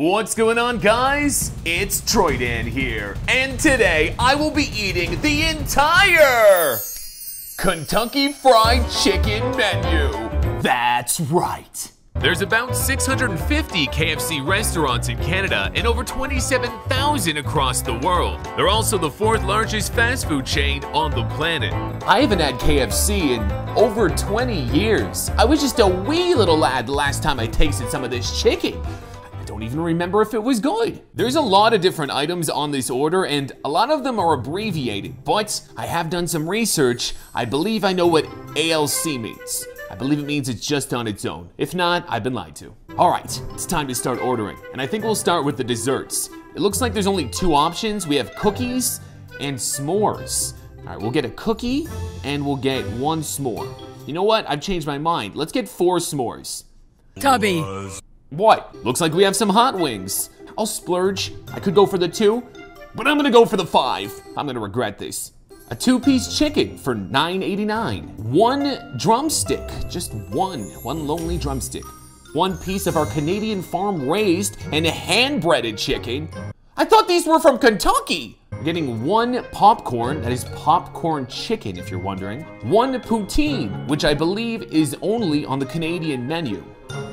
What's going on, guys? It's Troydan here, and today I will be eating the entire Kentucky Fried Chicken menu. That's right. There's about 650 KFC restaurants in Canada and over 27,000 across the world. They're also the fourth largest fast food chain on the planet. I haven't had KFC in over 20 years. I was just a wee little lad the last time I tasted some of this chicken. I don't even remember if it was good. There's a lot of different items on this order and a lot of them are abbreviated, but I have done some research. I believe I know what ALC means. I believe it means it's just on its own. If not, I've been lied to. All right, it's time to start ordering. And I think we'll start with the desserts. It looks like there's only two options. We have cookies and s'mores. All right, we'll get a cookie and we'll get one s'more. You know what? I've changed my mind. Let's get four s'mores. Tubby. What? Looks like we have some hot wings. I'll splurge. I could go for the two, but I'm gonna go for the five. I'm gonna regret this. A two-piece chicken for $9.89. One drumstick, just one lonely drumstick. One piece of our Canadian farm-raised and hand-breaded chicken. I thought these were from Kentucky. We're getting one popcorn, that is popcorn chicken if you're wondering. One poutine, which I believe is only on the Canadian menu.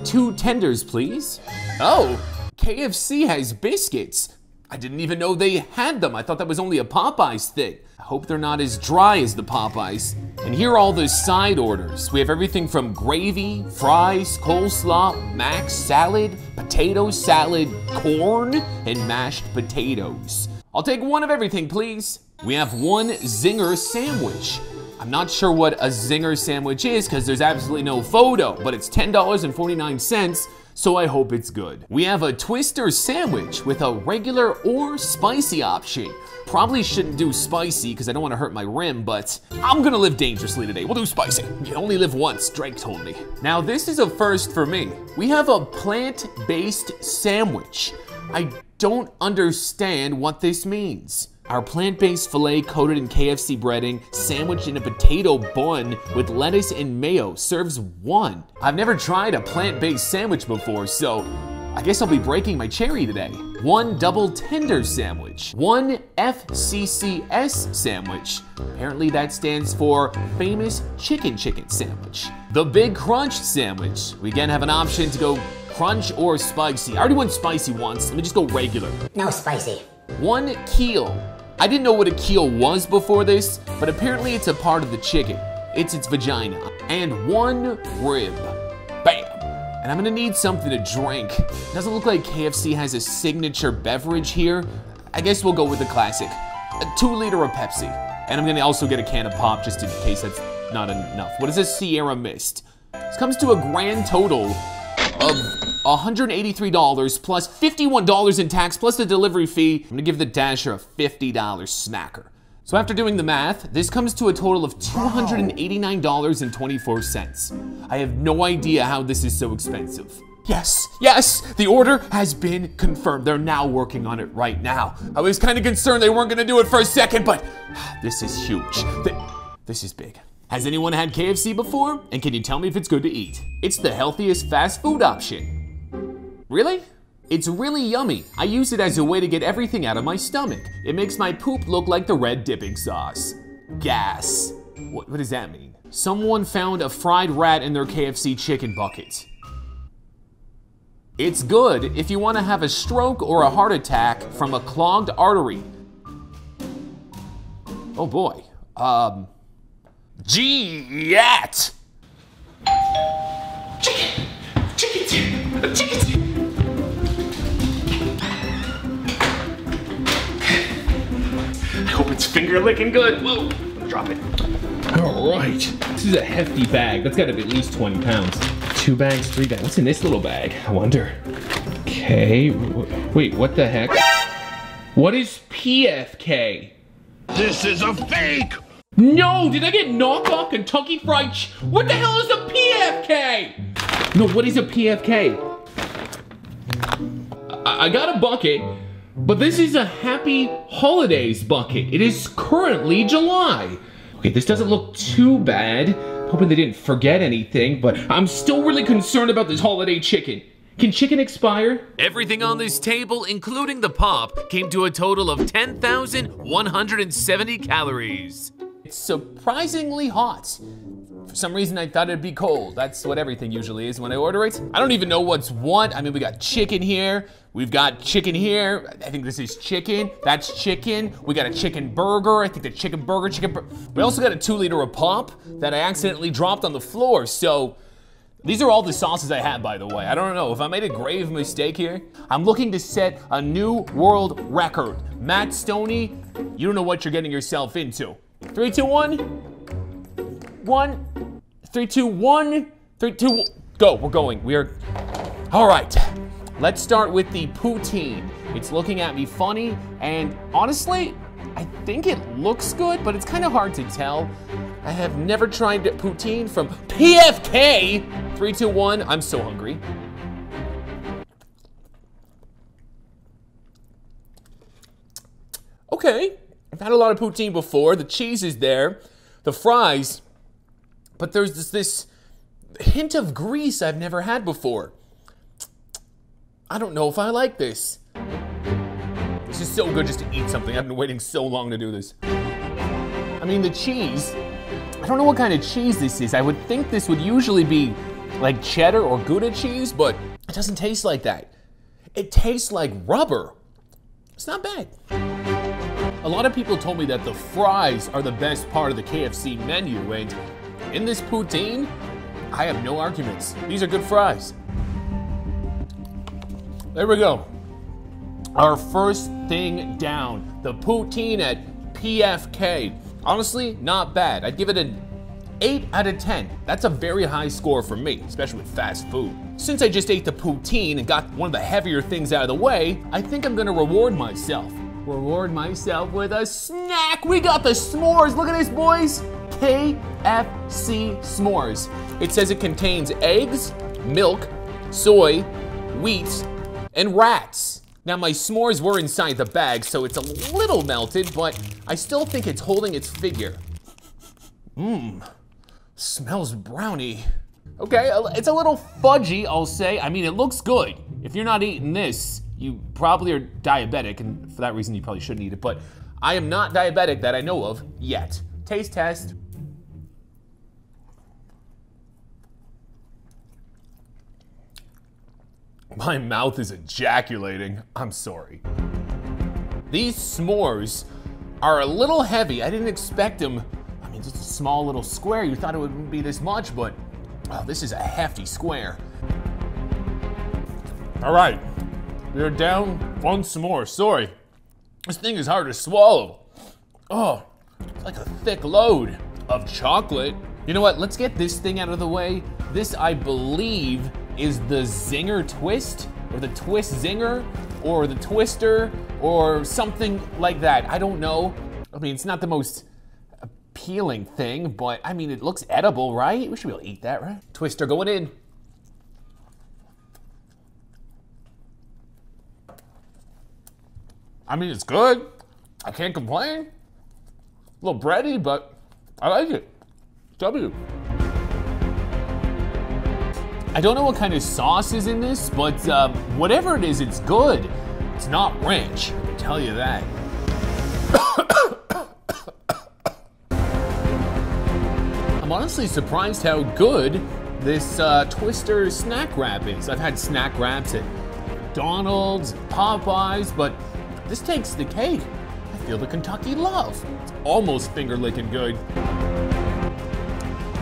Two tenders, please. Oh, KFC has biscuits. I didn't even know they had them. I thought that was only a Popeyes thing. I hope they're not as dry as the Popeyes. And here are all the side orders. We have everything from gravy, fries, coleslaw, mac salad, potato salad, corn, and mashed potatoes. I'll take one of everything, please. We have one zinger sandwich. I'm not sure what a zinger sandwich is because there's absolutely no photo, but it's $10.49. So I hope it's good. We have a twister sandwich with a regular or spicy option. Probably shouldn't do spicy because I don't want to hurt my rim, but I'm gonna live dangerously today. We'll do spicy. You only live once, Drake told me. Now this is a first for me. We have a plant-based sandwich. I don't understand what this means. Our plant-based filet coated in KFC breading, sandwiched in a potato bun with lettuce and mayo, serves one. I've never tried a plant-based sandwich before, so I guess I'll be breaking my cherry today. One double tender sandwich. One FCCS sandwich. Apparently that stands for famous chicken sandwich. The big crunch sandwich. We again have an option to go crunch or spicy. I already went spicy once, let me just go regular. No spicy. One keel. I didn't know what a keel was before this, but apparently it's a part of the chicken. It's its vagina. And one rib. Bam. And I'm gonna need something to drink. It doesn't look like KFC has a signature beverage here. I guess we'll go with the classic. A 2 liter of Pepsi. And I'm gonna also get a can of pop just in case that's not enough. What is this? Sierra Mist. This comes to a grand total of $183 plus $51 in tax plus the delivery fee. I'm gonna give the Dasher a $50 snacker. So after doing the math, this comes to a total of $289.24. I have no idea how this is so expensive. Yes, the order has been confirmed. They're now working on it right now. I was kind of concerned they weren't gonna do it for a second, but this is huge. This is big. Has anyone had KFC before? And can you tell me if it's good to eat? It's the healthiest fast food option. Really? It's really yummy. I use it as a way to get everything out of my stomach. It makes my poop look like the red dipping sauce. Gas. What does that mean? Someone found a fried rat in their KFC chicken bucket. It's good if you want to have a stroke or a heart attack from a clogged artery. Oh boy. Gee-yat! Chicken! Chicken! Chicken! It's finger licking good. Whoa, drop it. All right, this is a hefty bag. That's gotta be at least 20 pounds. 2 bags, 3 bags. What's in this little bag? I wonder. Okay, wait, what the heck? What is PFK? This is a fake. No, did I get knockoff Kentucky Fried Chicken? What the hell is a PFK? No, what is a PFK? I got a bucket. But this is a Happy Holidays bucket. It is currently July. Okay, this doesn't look too bad. Hoping they didn't forget anything, but I'm still really concerned about this holiday chicken. Can chicken expire? Everything on this table, including the pop, came to a total of 10,170 calories. It's surprisingly hot. For some reason, I thought it'd be cold. That's what everything usually is when I order it. I don't even know what's what. I mean, we got chicken here. We've got chicken here. I think this is chicken. That's chicken. We got a chicken burger. I think the chicken burger. We also got a 2-liter of pop that I accidentally dropped on the floor. So these are all the sauces I had, by the way. I don't know if I made a grave mistake here. I'm looking to set a new world record. Matt Stoney, you don't know what you're getting yourself into. 3, 2, 1. Go, we're going, all right. Let's start with the poutine. It's looking at me funny, and honestly, I think it looks good, but it's kind of hard to tell. I have never tried poutine from PFK. 3, 2, 1, I'm so hungry. Okay, I've had a lot of poutine before. The cheese is there, the fries, but there's this hint of grease I've never had before. I don't know if I like this. This is so good just to eat something. I've been waiting so long to do this. I mean, the cheese, I don't know what kind of cheese this is. I would think this would usually be like cheddar or Gouda cheese, but it doesn't taste like that. It tastes like rubber. It's not bad. A lot of people told me that the fries are the best part of the KFC menu, and in this poutine, I have no arguments. These are good fries. There we go. Our first thing down, the poutine at PFK. Honestly, not bad. I'd give it an 8 out of 10. That's a very high score for me, especially with fast food. Since I just ate the poutine and got one of the heavier things out of the way, I think I'm gonna reward myself. Reward myself with a snack. We got the s'mores, look at this, boys. KFC s'mores. It says it contains eggs, milk, soy, wheat, and rats. Now my s'mores were inside the bag, so it's a little melted, but I still think it's holding its figure. Mmm, smells brownie. Okay, it's a little fudgy, I'll say. I mean, it looks good. If you're not eating this, you probably are diabetic, and for that reason, you probably shouldn't eat it, but I am not diabetic that I know of yet. Taste test. My mouth is ejaculating. I'm sorry. These s'mores are a little heavy. I didn't expect them. I mean, just a small little square. You thought it wouldn't be this much, but oh, this is a hefty square. All right, we're down one s'more. Sorry, this thing is hard to swallow. Oh, it's like a thick load of chocolate. You know what? Let's get this thing out of the way. This, I believe, is the Zinger Twist, or the Twist Zinger, or the Twister, or something like that. I don't know. I mean, it's not the most appealing thing, but I mean, it looks edible, right? We should be able to eat that, right? Twister going in. I mean, it's good. I can't complain. A little bready, but I like it. W. I don't know what kind of sauce is in this, but whatever it is, it's good. It's not ranch, I can tell you that. I'm honestly surprised how good this Twister snack wrap is. I've had snack wraps at McDonald's, Popeyes, but this takes the cake. I feel the Kentucky love. It's almost finger-licking good.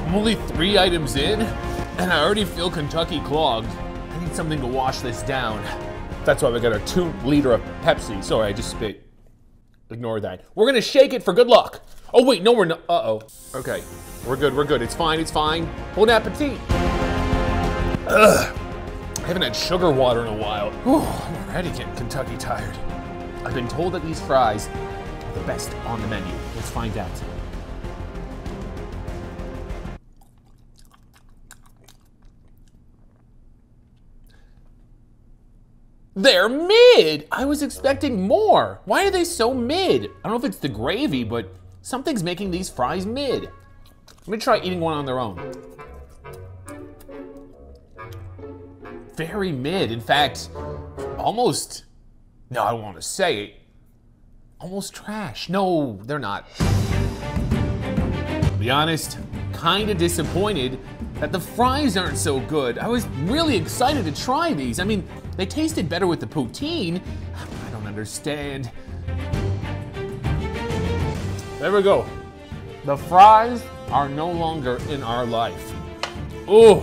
I'm only 3 items in, and I already feel Kentucky clogged. I need something to wash this down. That's why we got our 2-liter of Pepsi. Sorry, I just spit. Ignore that. We're gonna shake it for good luck. Oh wait, no, we're not, uh-oh. Okay, we're good, it's fine, it's fine. Bon appetit. Ugh, I haven't had sugar water in a while. Whew, I'm already getting Kentucky tired. I've been told that these fries are the best on the menu. Let's find out. They're mid! I was expecting more. Why are they so mid? I don't know if it's the gravy, but something's making these fries mid. Let me try eating one on their own. very mid. In fact, almost, no, I don't want to say it, almost trash. No, they're not. To be honest, kind of disappointed that the fries aren't so good. I was really excited to try these. I mean, they tasted better with the poutine. I don't understand. There we go. The fries are no longer in our life. Oh,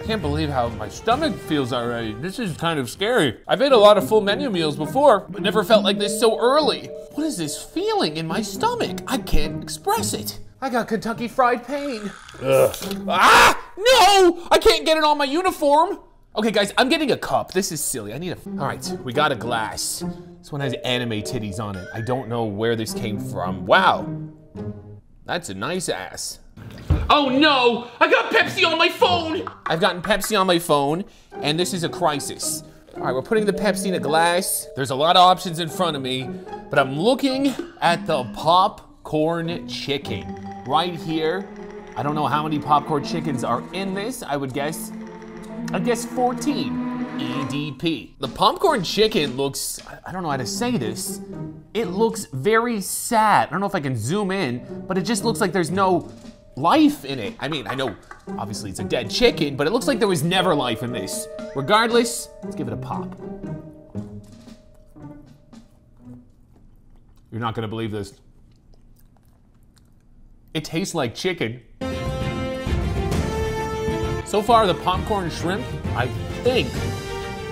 I can't believe how my stomach feels already. This is kind of scary. I've ate a lot of full menu meals before, but never felt like this so early. What is this feeling in my stomach? I can't express it. I got Kentucky Fried pain. Ugh. Ah, no, I can't get it on my uniform. Okay guys, I'm getting a cup. This is silly, I need a, all right, we got a glass. This one has anime titties on it. I don't know where this came from. Wow, that's a nice ass. Oh no, I got Pepsi on my phone! I've gotten Pepsi on my phone, and this is a crisis. All right, we're putting the Pepsi in a glass. There's a lot of options in front of me, but I'm looking at the popcorn chicken right here. I don't know how many popcorn chickens are in this. I guess 14 EDP. The popcorn chicken looks, I don't know how to say this. It looks very sad. I don't know if I can zoom in, but it just looks like there's no life in it. I mean, I know, obviously it's a dead chicken, but it looks like there was never life in this. Regardless, let's give it a pop. You're not gonna believe this. It tastes like chicken. So far, the popcorn shrimp, I think,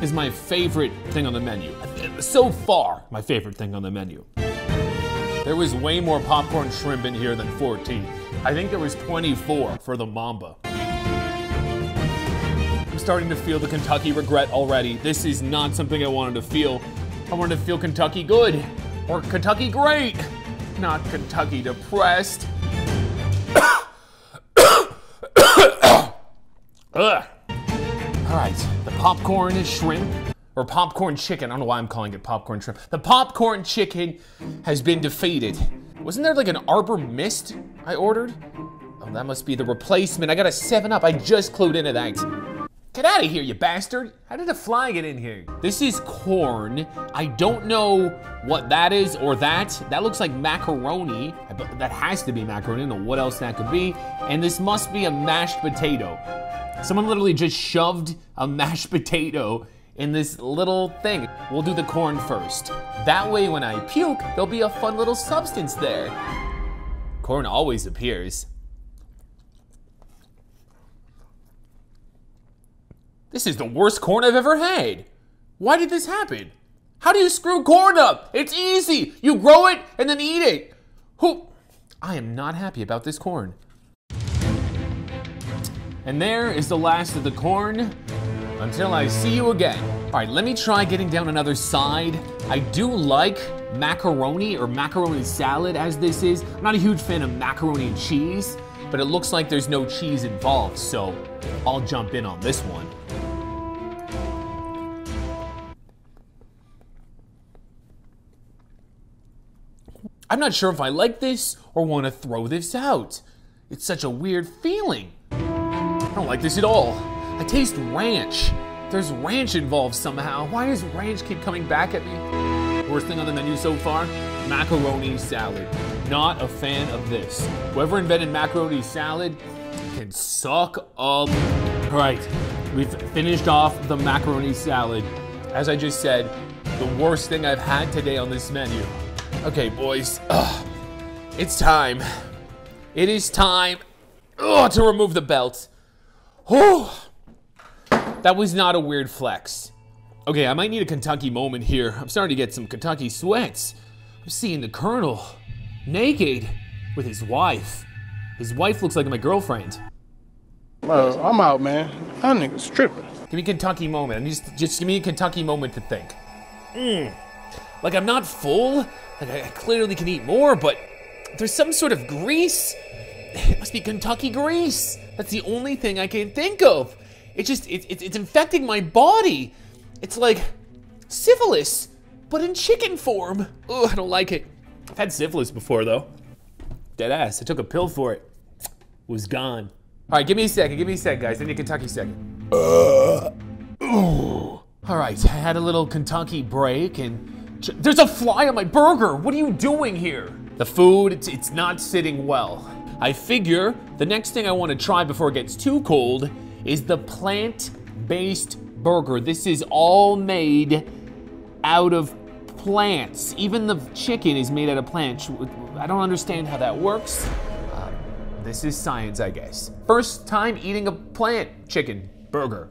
is my favorite thing on the menu. So far, my favorite thing on the menu. There was way more popcorn shrimp in here than 14. I think there was 24 for the Mamba. I'm starting to feel the Kentucky regret already. This is not something I wanted to feel. I wanted to feel Kentucky good, or Kentucky great, not Kentucky depressed. Ugh. All right, the popcorn is shrimp, or popcorn chicken. I don't know why I'm calling it popcorn shrimp. The popcorn chicken has been defeated. Wasn't there like an Arbor Mist I ordered? Oh, that must be the replacement. I got a 7-Up, I just clued into that. Get out of here, you bastard. How did a fly get in here? This is corn. I don't know what that is or that. That looks like macaroni. That has to be macaroni, I don't know what else that could be. And this must be a mashed potato. Someone literally just shoved a mashed potato in this little thing. We'll do the corn first. That way when I puke, there'll be a fun little substance there. Corn always appears. This is the worst corn I've ever had. Why did this happen? How do you screw corn up? It's easy. You grow it and then eat it. Who? I am not happy about this corn. And there is the last of the corn. Until I see you again. All right, let me try getting down another side. I do like macaroni or macaroni salad as this is. I'm not a huge fan of macaroni and cheese, but it looks like there's no cheese involved, so I'll jump in on this one. I'm not sure if I like this or want to throw this out. It's such a weird feeling. I don't like this at all. I taste ranch. There's ranch involved somehow. Why does ranch keep coming back at me? Worst thing on the menu so far, macaroni salad. Not a fan of this. Whoever invented macaroni salad can suck up. All right, we've finished off the macaroni salad. As I just said, the worst thing I've had today on this menu. Okay, boys, it's time. It is time to remove the belt. Oh. That was not a weird flex. Okay, I might need a Kentucky moment here. I'm starting to get some Kentucky sweats. I'm seeing the Colonel naked with his wife. His wife looks like my girlfriend. I'm out, man. That nigga's tripping. Give me a Kentucky moment. I mean, just give me a Kentucky moment to think. Like I'm not full. Like I clearly can eat more, but there's some sort of grease. It must be Kentucky grease. That's the only thing I can think of. It's just, it's infecting my body. It's like syphilis, but in chicken form. Ugh, I don't like it. I've had syphilis before though. Deadass, I took a pill for it. It was gone. All right, give me a second guys. I need a Kentucky second. Ooh. All right, I had a little Kentucky break and there's a fly on my burger. What are you doing here? The food, it's not sitting well. I figure the next thing I want to try before it gets too cold is the plant-based burger. This is all made out of plants. Even the chicken is made out of plants. I don't understand how that works. This is science, I guess. First time eating a plant chicken burger.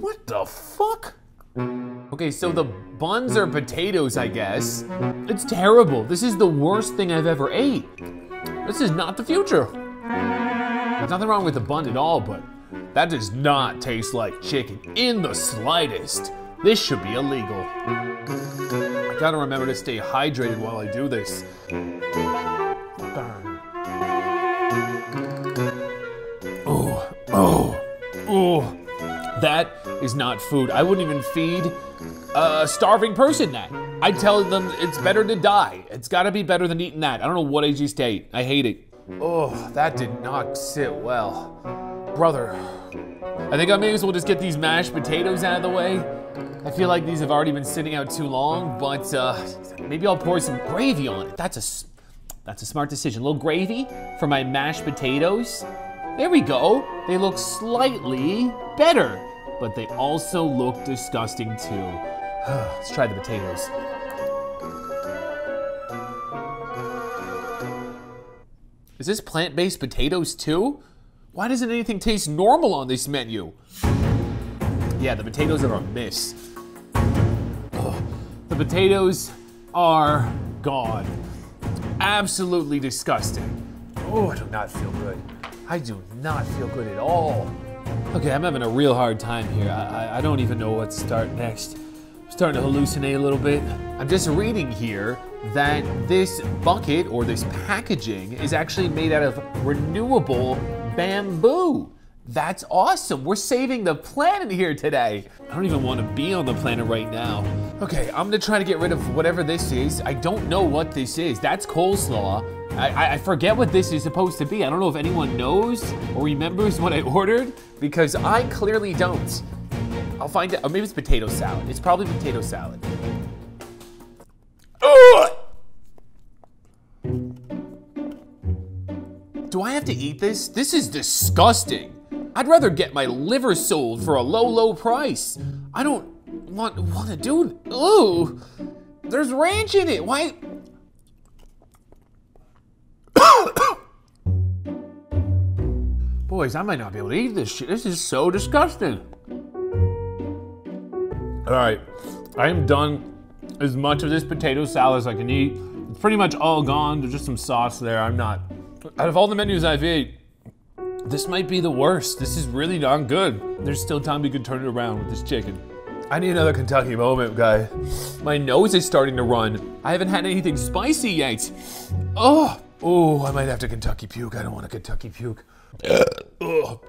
What the fuck? Okay, so the buns are potatoes, I guess. It's terrible. This is the worst thing I've ever ate. This is not the future. There's nothing wrong with the bun at all, but that does not taste like chicken in the slightest. This should be illegal. I gotta remember to stay hydrated while I do this. Oh, oh, oh. That is not food. I wouldn't even feed a starving person that. I tell them it's better to die. It's gotta be better than eating that. I don't know what I just ate. I hate it. Oh, that did not sit well. Brother, I think I may as well just get these mashed potatoes out of the way. I feel like these have already been sitting out too long, but maybe I'll pour some gravy on it. That's a smart decision. A little gravy for my mashed potatoes. There we go. They look slightly better, but they also look disgusting too. Let's try the potatoes. Is this plant-based potatoes too? Why doesn't anything taste normal on this menu? Yeah, the potatoes are a miss. Ugh. The potatoes are gone. Absolutely disgusting. Oh, I do not feel good. I do not feel good at all. Okay, I'm having a real hard time here. I don't even know what to start next. I'm starting to hallucinate a little bit. I'm just reading here that this bucket or this packaging is actually made out of renewable bamboo. That's awesome. We're saving the planet here today. I don't even want to be on the planet right now. Okay, I'm gonna try to get rid of whatever this is. I don't know what this is. That's coleslaw. I forget what this is supposed to be. I don't know if anyone knows or remembers what I ordered because I clearly don't. I'll find out. Or maybe it's potato salad. It's probably potato salad. Ugh! Do I have to eat this? This is disgusting. I'd rather get my liver sold for a low, low price. I don't want to do it. Ooh, there's ranch in it. Why? Boys, I might not be able to eat this shit. This is so disgusting. All right, I am done as much of this potato salad as I can eat. It's pretty much all gone. There's just some sauce there. I'm not, out of all the menus I've ate, this might be the worst. This is really darn good. There's still time we could turn it around with this chicken. I need another Kentucky moment, guy. My nose is starting to run. I haven't had anything spicy yet. Oh. Oh, I might have to Kentucky puke. I don't want to Kentucky puke. Oh.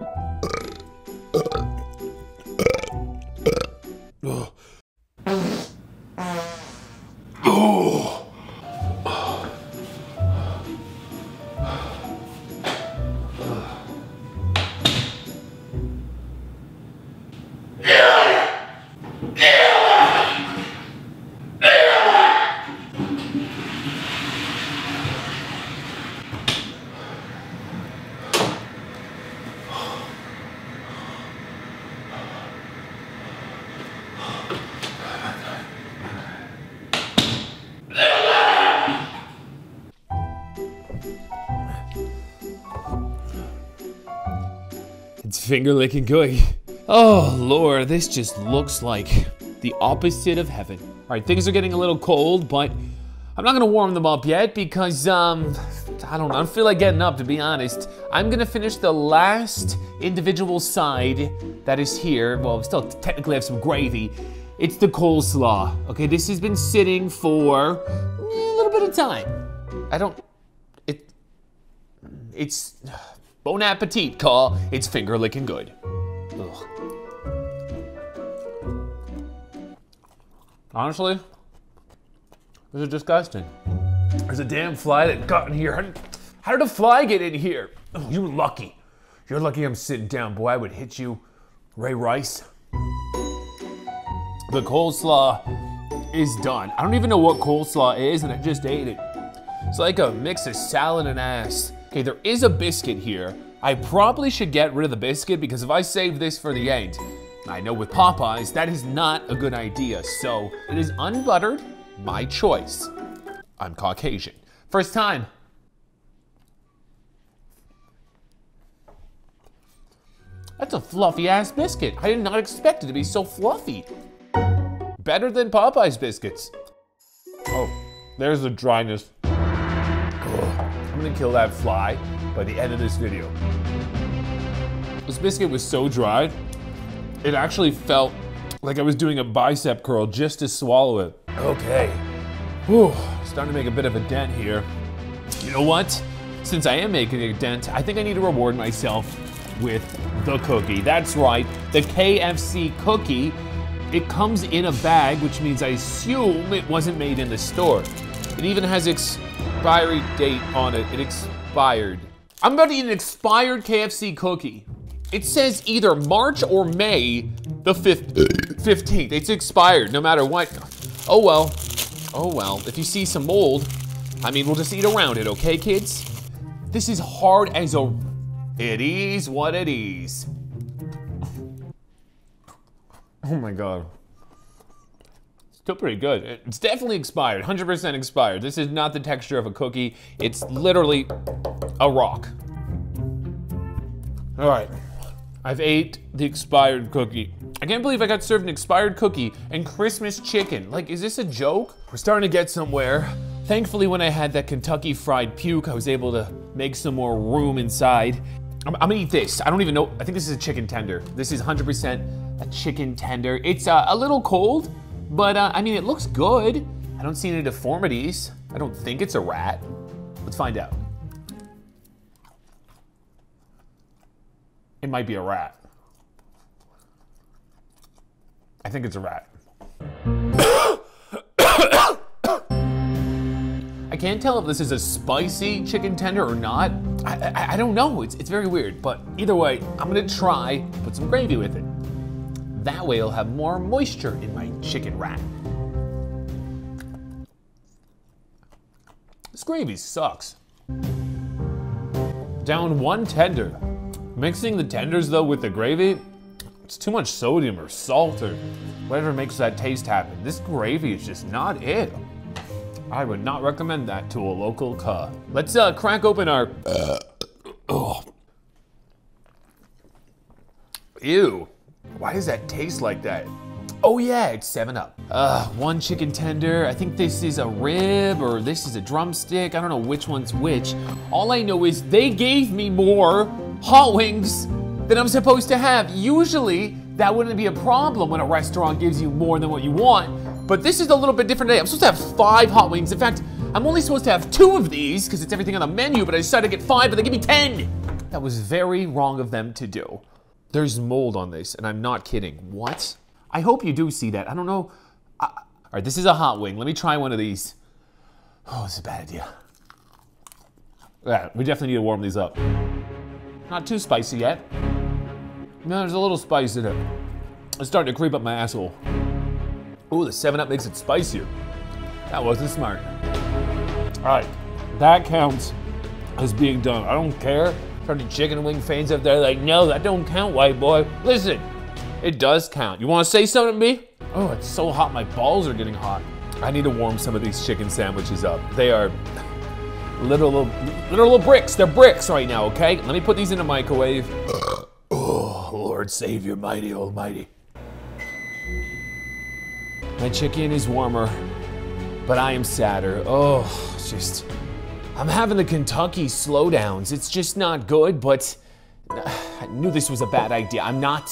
Finger licking good. Oh Lord, this just looks like the opposite of heaven. All right, things are getting a little cold, but I'm not gonna warm them up yet because I don't know, I don't feel like getting up, to be honest. I'm gonna finish the last individual side that is here. Well, I still technically have some gravy. It's the coleslaw. Okay, this has been sitting for a little bit of time. It's bon appetit, Carl. It's finger licking good. Ugh. Honestly, This is disgusting. There's a damn fly that got in here. How did a fly get in here? Oh, you're lucky. You're lucky I'm sitting down, boy. I would hit you. Ray Rice. The coleslaw is done. I don't even know what coleslaw is, and I just ate it. It's like a mix of salad and ass. Okay, there is a biscuit here. I probably should get rid of the biscuit because if I save this for the end, I know with Popeyes, that is not a good idea. So it is unbuttered, my choice. I'm Caucasian. First time. That's a fluffy ass biscuit. I did not expect it to be so fluffy. Better than Popeye's biscuits. Oh, there's the dryness. Ugh. I'm gonna kill that fly by the end of this video. This biscuit was so dry, it actually felt like I was doing a bicep curl just to swallow it. Okay. Whew, starting to make a bit of a dent here. You know what? Since I am making a dent, I think I need to reward myself with the cookie. That's right, the KFC cookie. It comes in a bag, which means I assume it wasn't made in the store. It even has expiry date on it. It expired. I'm about to eat an expired KFC cookie. It says either March or May the 15th. It's expired no matter what. Oh well. Oh well, if you see some mold, I mean, we'll just eat around it, okay, kids? This is hard as a... It is what it is. Oh my God. Still pretty good. It's definitely expired, 100% expired. This is not the texture of a cookie. It's literally a rock. All right, I've ate the expired cookie. I can't believe I got served an expired cookie and Christmas chicken. Like, is this a joke? We're starting to get somewhere. Thankfully, when I had that Kentucky Fried Puke, I was able to make some more room inside. I'm gonna eat this. I don't even know. I think this is a chicken tender. This is 100% a chicken tender. It's a little cold, but I mean, it looks good. I don't see any deformities. I don't think it's a rat. Let's find out. It might be a rat. I think it's a rat. I can't tell if this is a spicy chicken tender or not. I don't know, it's very weird, but either way, I'm gonna try, put some gravy with it. That way it'll have more moisture in my chicken rat. This gravy sucks. Down one tender. Mixing the tenders though with the gravy, it's too much sodium or salt or whatever makes that taste happen. This gravy is just not it. I would not recommend that to a local cuh. Let's crack open our... Oh. Ew, why does that taste like that? Oh yeah, it's 7-Up. One chicken tender, I think this is a rib or this is a drumstick. I don't know which one's which. All I know is they gave me more hot wings than I'm supposed to have. Usually, that wouldn't be a problem when a restaurant gives you more than what you want, but this is a little bit different today. I'm supposed to have 5 hot wings. In fact, I'm only supposed to have 2 of these because it's everything on the menu, but I decided to get 5, but they give me 10. That was very wrong of them to do. There's mold on this, and I'm not kidding. What? I hope you do see that. I don't know. All right, this is a hot wing. Let me try one of these. Oh, this is a bad idea. Yeah, we definitely need to warm these up. Not too spicy yet. No, there's a little spice in it. It's starting to creep up my asshole. Ooh, the 7-Up makes it spicier. That wasn't smart. All right, that counts as being done. I don't care. Turn the chicken wing fans up there like, no, that don't count, white boy. Listen, it does count. You wanna say something to me? Oh, it's so hot, my balls are getting hot. I need to warm some of these chicken sandwiches up. They are little bricks. They're bricks right now, okay? Let me put these in the microwave. Lord, save your mighty almighty. My chicken is warmer, but I am sadder. Oh, it's just, I'm having the Kentucky slowdowns. It's just not good, but I knew this was a bad idea. I'm not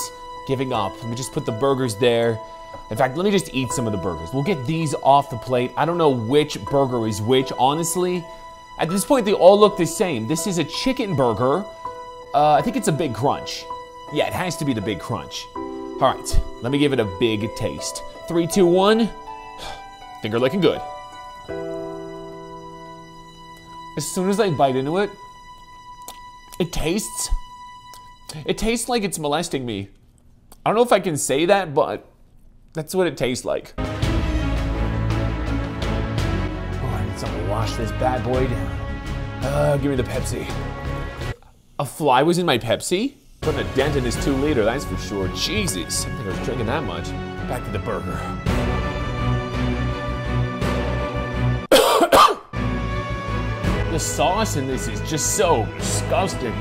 giving up. Let me just put the burgers there. In fact, let me just eat some of the burgers. We'll get these off the plate. I don't know which burger is which, honestly. At this point, they all look the same. This is a chicken burger. I think it's a Big Crunch. Yeah, it has to be the Big Crunch. All right, let me give it a big taste. 3, 2, 1. Finger licking good. as soon as I bite into it, it tastes like it's molesting me. I don't know if I can say that, but that's what it tastes like. Oh, I need something to wash this bad boy down. Give me the Pepsi. A fly was in my Pepsi? Putting a dent in his 2-liter, that's for sure. Jesus, I didn't think I was drinking that much. Back to the burger. The sauce in this is just so disgusting.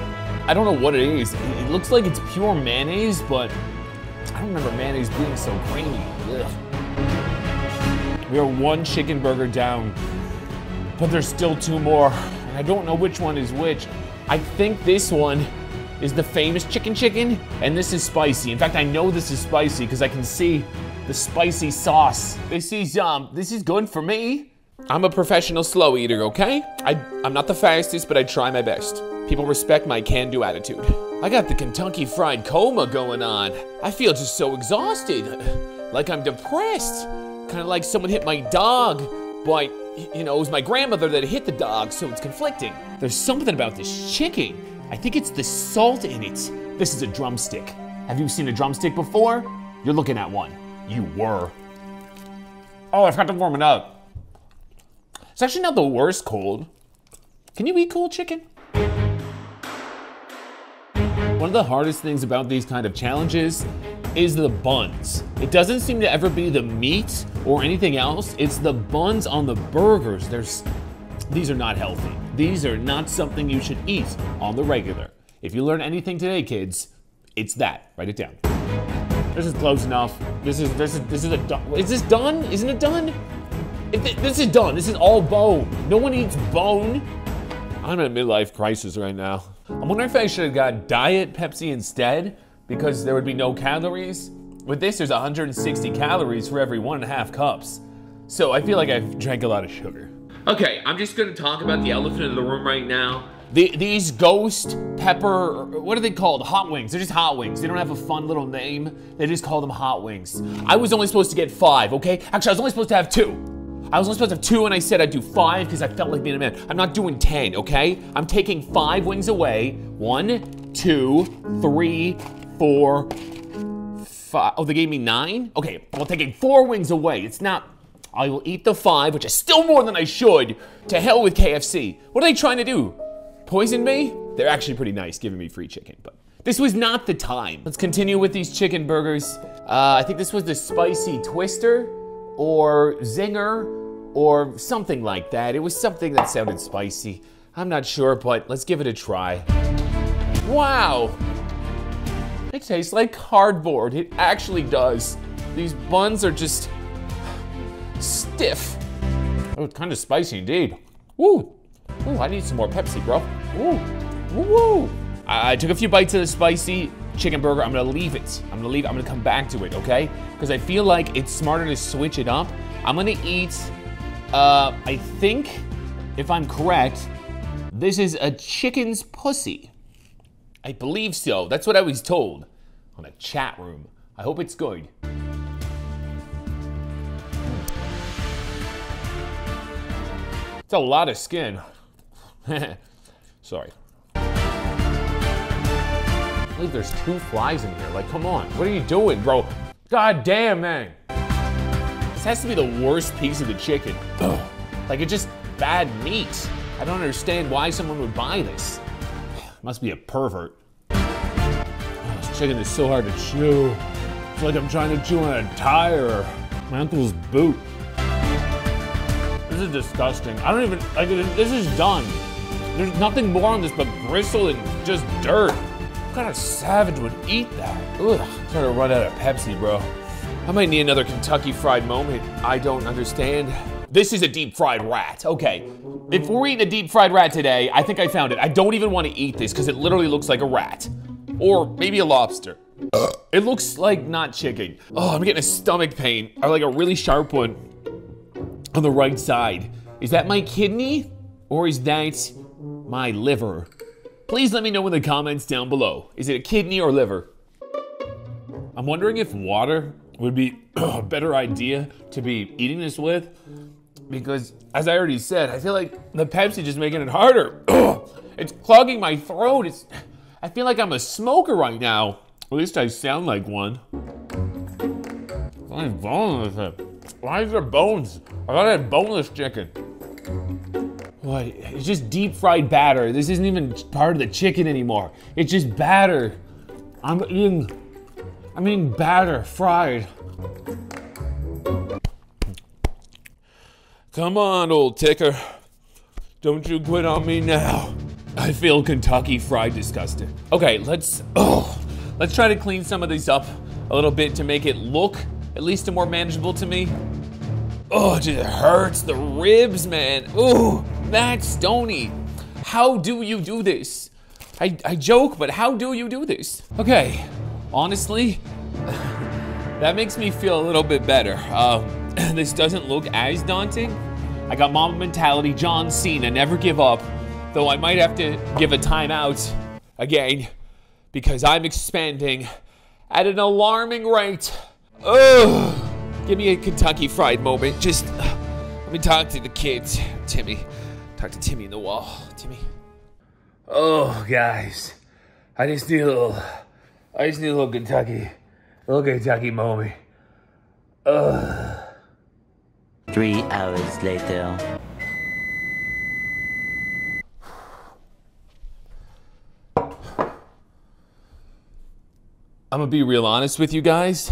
I don't know what it is. It looks like it's pure mayonnaise, but I don't remember mayonnaise being so creamy. Ugh. We are one chicken burger down, but there's still two more. And I don't know which one is which. I think this one is the famous chicken, and this is spicy. In fact, I know this is spicy because I can see the spicy sauce. This is good for me. I'm a professional slow eater, okay? I'm not the fastest, but I try my best. People respect my can-do attitude. I got the Kentucky Fried coma going on. I feel just so exhausted, like I'm depressed. Kind of like someone hit my dog, but you know, it was my grandmother that hit the dog, so it's conflicting. There's something about this chicken. I think it's the salt in it. This is a drumstick. Have you seen a drumstick before? You're looking at one. You were. Oh, I forgot to warm it up. It's actually not the worst cold. Can you eat cold chicken? One of the hardest things about these kind of challenges is the buns. It doesn't seem to ever be the meat or anything else. It's the buns on the burgers. These are not healthy. These are not something you should eat on the regular. If you learn anything today, kids, it's that. Write it down. This is close enough. This is a, is this done? Isn't it done? This is done, this is all bone. No one eats bone. I'm in a midlife crisis right now. I'm wondering if I should have got diet Pepsi instead because there would be no calories. With this, there's 160 calories for every 1.5 cups. So I feel like I've drank a lot of sugar. Okay, I'm just gonna talk about the elephant in the room right now. These ghost pepper, what are they called? Hot wings. They're just hot wings. They don't have a fun little name. They just call them hot wings. I was only supposed to get 5, okay? Actually, I was only supposed to have 2. I was only supposed to have 2 and I said I'd do 5 because I felt like being a man. I'm not doing 10, okay? I'm taking 5 wings away. 1, 2, 3, 4, 5. Oh, they gave me 9? Okay, I'm taking 4 wings away. It's not, I will eat the 5, which is still more than I should. To hell with KFC. What are they trying to do? Poison me? They're actually pretty nice giving me free chicken, but this was not the time. Let's continue with these chicken burgers. I think this was the spicy twister or zinger, or something like that. It was something that sounded spicy. I'm not sure, but let's give it a try. Wow! It tastes like cardboard. It actually does. These buns are just stiff. Oh, it's kind of spicy indeed. Woo! Ooh, I need some more Pepsi, bro. Ooh, woo! I took a few bites of the spicy chicken burger. I'm gonna leave it. I'm gonna come back to it, okay? Because I feel like it's smarter to switch it up. I'm gonna eat, I think, if I'm correct, this is a chicken's pussy. I believe so. That's what I was told on a chat room. I hope it's good. It's a lot of skin. Sorry. I believe there's 2 flies in here. Like, come on. What are you doing, bro? God damn, man. This has to be the worst piece of the chicken. Ugh. Like, it's just bad meat. I don't understand why someone would buy this. Must be a pervert. Oh, this chicken is so hard to chew. It's like I'm trying to chew on a tire. My uncle's boot. This is disgusting. I don't even, like, this is done. There's nothing more on this but bristle and just dirt. What kind of savage would eat that? Ugh, I'm trying to run out of Pepsi, bro. I might need another Kentucky Fried moment. I don't understand. This is a deep fried rat, okay. If we're eating a deep fried rat today, I think I found it. I don't even want to eat this because it literally looks like a rat. Or maybe a lobster. It looks like not chicken. Oh, I'm getting a stomach pain, or like a really sharp one on the right side. Is that my kidney? Or is that my liver? Please let me know in the comments down below. Is it a kidney or liver? I'm wondering if water would be a better idea to be eating this with because, as I already said, I feel like the Pepsi just making it harder. It's clogging my throat. I feel like I'm a smoker right now. At least I sound like one. Why is there bones? I thought I had boneless chicken. What? It's just deep fried batter. This isn't even part of the chicken anymore. It's just batter. I'm eating batter, fried. Come on, old ticker. Don't you quit on me now. I feel Kentucky Fried disgusted. Okay, let's try to clean some of these up a little bit to make it look at least more manageable to me. Oh, it just hurts the ribs, man. Ooh, Matt Stoney, how do you do this? I joke, but how do you do this? Okay, honestly, that makes me feel a little bit better. This doesn't look as daunting. I got mama mentality, John Cena, never give up. Though I might have to give a timeout again because I'm expanding at an alarming rate. Ugh! Give me a Kentucky Fried moment. Just let me talk to the kids. Timmy, talk to Timmy in the wall. Timmy. Oh, guys, I just need a little Kentucky, moment. Ugh. 3 hours later. I'm gonna be real honest with you guys.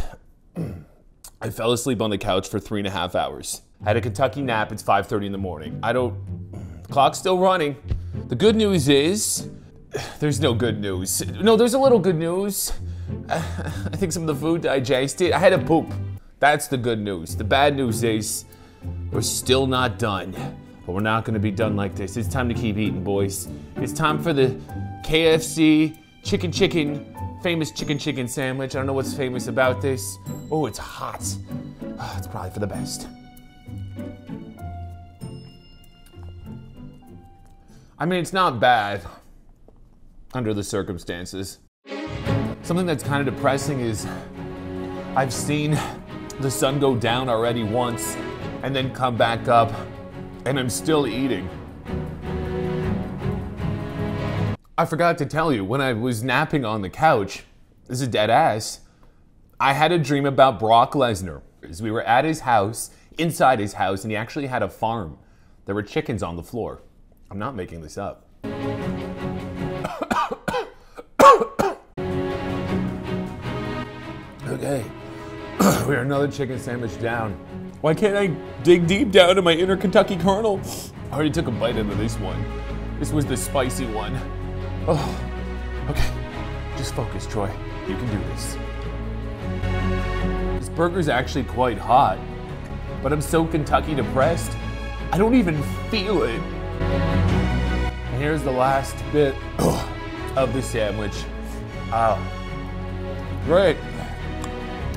I fell asleep on the couch for 3.5 hours. I had a Kentucky nap, it's 5:30 in the morning. Clock's still running. The good news is, there's no good news. No, there's a little good news. I think some of the food digested. I had a poop. That's the good news. The bad news is, we're still not done, but we're not gonna be done like this. It's time to keep eating, boys. It's time for the KFC famous chicken sandwich. I don't know what's famous about this. Oh, it's hot. It's probably for the best. I mean, it's not bad under the circumstances. Something that's kind of depressing is I've seen the sun go down already once and then come back up, and I'm still eating. I forgot to tell you, when I was napping on the couch, this is dead ass, I had a dream about Brock Lesnar. We were at his house, inside his house, and he actually had a farm. There were chickens on the floor. I'm not making this up. Okay, we're another chicken sandwich down. Why can't I dig deep down to my inner Kentucky Colonel? I already took a bite into this one. This was the spicy one. Oh, okay, just focus, Troy. You can do this. This burger's actually quite hot, but I'm so Kentucky depressed, I don't even feel it. And here's the last bit of the sandwich. Great.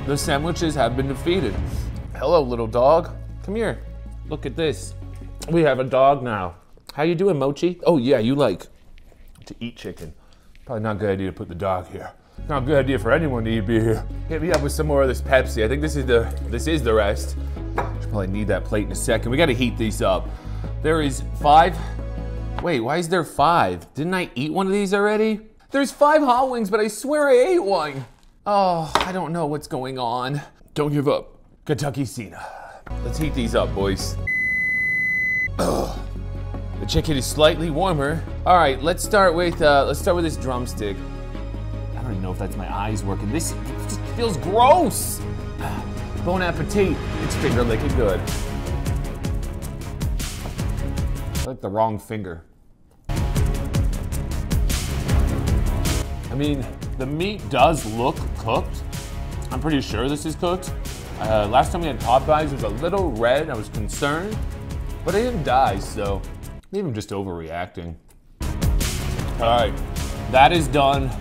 The sandwiches have been defeated. Hello, little dog. Come here. Look at this. We have a dog now. How you doing, Mochi? Oh yeah, you like to eat chicken. Probably not a good idea to put the dog here. Not a good idea for anyone to eat beer here. Hit me up with some more of this Pepsi. I think this is the rest. Should probably need that plate in a second. We gotta heat these up. There is 5. Wait, why is there 5? Didn't I eat one of these already? There's 5 hot wings, but I swear I ate one. Oh, I don't know what's going on. Don't give up. Kentucky Cena. Let's heat these up, boys. Ugh. The chicken is slightly warmer. All right, let's start with this drumstick. I don't even know if that's my eyes working. This just feels gross. Bon appetit. It's finger licking good. I like the wrong finger. I mean, the meat does look cooked. I'm pretty sure this is cooked. Last time we had Popeyes, it was a little red. I was concerned, but I didn't die, so. Maybe I'm just overreacting. All right, that is done.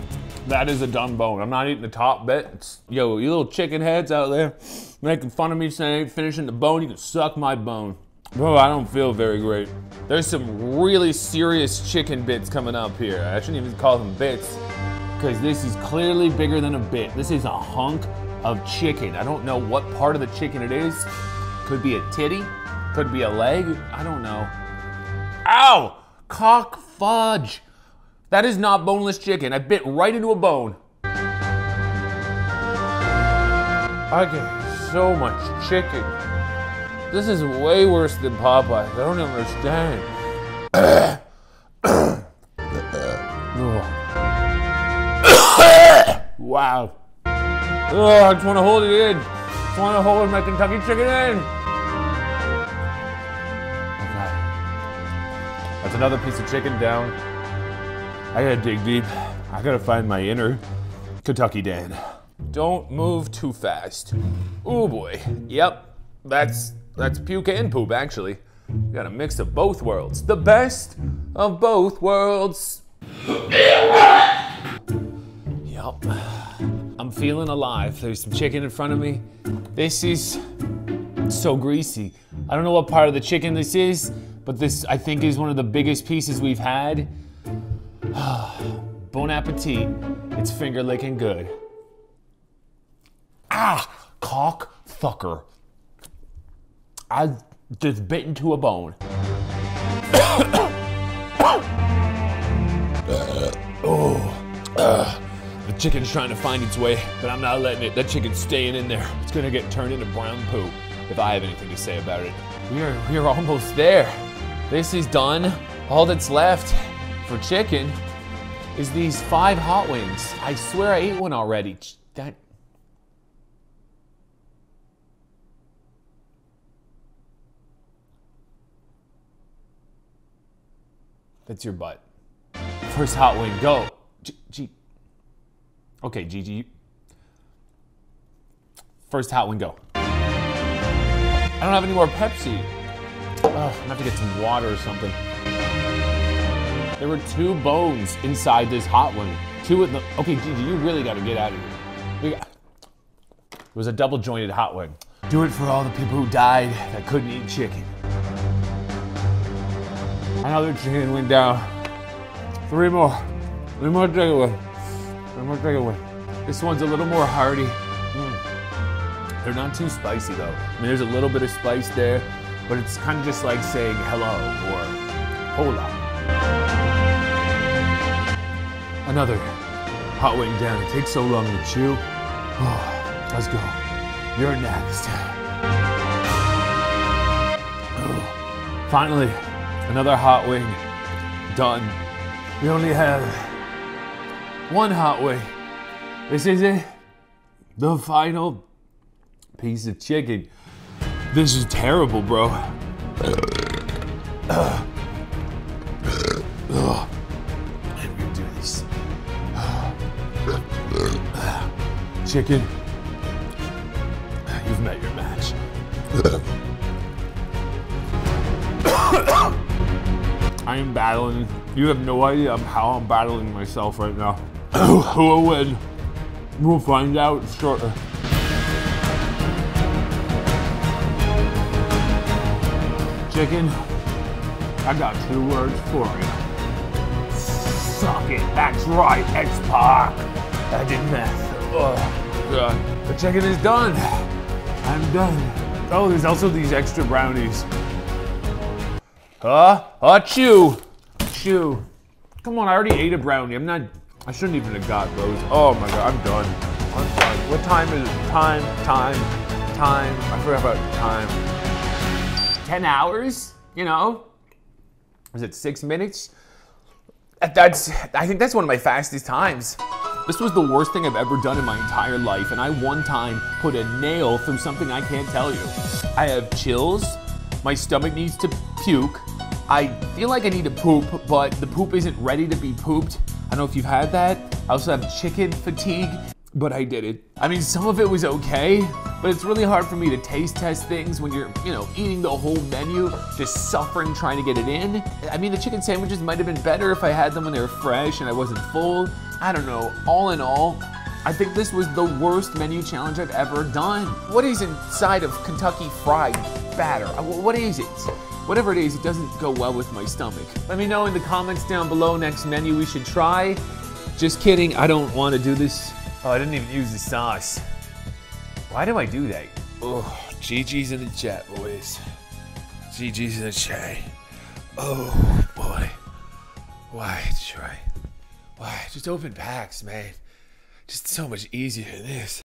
That is a done bone. I'm not eating the top bit. Yo, you little chicken heads out there making fun of me saying I ain't finishing the bone, you can suck my bone. Bro, I don't feel very great. There's some really serious chicken bits coming up here. I shouldn't even call them bits because this is clearly bigger than a bit. This is a hunk of chicken. I don't know what part of the chicken it is. Could be a titty, Could be a leg, I don't know. Ow! Cock fudge. That is not boneless chicken. I bit right into a bone. I get so much chicken. This is way worse than Popeyes. I don't understand. Wow. Oh, I just want to hold it in. Just want to hold my Kentucky chicken in. Okay. That's another piece of chicken down. I gotta dig deep. I gotta find my inner Kentucky Dan. Don't move too fast. Oh boy. Yep. That's puke and poop, actually. You got a mix of both worlds. The best of both worlds. Yup. I'm feeling alive. There's some chicken in front of me. This is so greasy. I don't know what part of the chicken this is, but this, I think, is one of the biggest pieces we've had. Bon appetit. It's finger licking good. Ah, cock fucker. I just bit into a bone. The chicken's trying to find its way, but I'm not letting it. That chicken's staying in there. It's gonna get turned into brown poo if I have anything to say about it. We are almost there. This is done. All that's left for chicken is these 5 hot wings. I swear I ate one already. That. That's your butt. First hot wing, go. Okay, Gigi. First hot wing, go. I don't have any more Pepsi. Oh, I'm gonna have to get some water or something. There were 2 bones inside this hot wing. 2 of them. Okay, Gigi, you really gotta get out of here. It was a double jointed hot wing. Do it for all the people who died that couldn't eat chicken. Another chicken went down. 3 more. 3 more takeaway. 3 more takeaway. This one's a little more hearty. They're not too spicy though. I mean, there's a little bit of spice there, but it's kind of just like saying hello or hola. Another hot wing down. It takes so long to chew. Oh, let's go. You're next. Oh, finally. Another hot wing, done. We only have 1 hot wing. This is it, the final piece of chicken. This is terrible, bro. I'm gonna do this. Chicken, you've met your match. I am battling. You have no idea how I'm battling myself right now. Who will win? We'll find out shortly. Chicken, I got 2 words for you. Suck it. That's right, X-Pac. I did mess. Oh, God. The chicken is done. I'm done. Oh, there's also these extra brownies. Chew. Chew. Come on, I already ate a brownie. I shouldn't even have got those. Oh my God, I'm done. I'm done. What time is it? Time. I forgot about time. 10 hours, you know? Was it 6 minutes? I think that's one of my fastest times. This was the worst thing I've ever done in my entire life, and I one time put a nail through something I can't tell you. I have chills. My stomach needs to puke. I feel like I need to poop, but the poop isn't ready to be pooped. I don't know if you've had that. I also have chicken fatigue, but I did it. I mean, some of it was okay, but it's really hard for me to taste test things when you're, you know, eating the whole menu, just suffering trying to get it in. I mean, the chicken sandwiches might have been better if I had them when they were fresh and I wasn't full. I don't know. All in all, I think this was the worst menu challenge I've ever done. What is inside of Kentucky Fried Batter? What is it? Whatever it is, it doesn't go well with my stomach. Let me know in the comments down below next menu we should try. Just kidding, I don't want to do this. Oh, I didn't even use the sauce. Why do I do that? Oh, GG's in the chat, boys. GG's in the chat. Oh boy. Why, Troy? Why? Just open packs, man. Just so much easier than this.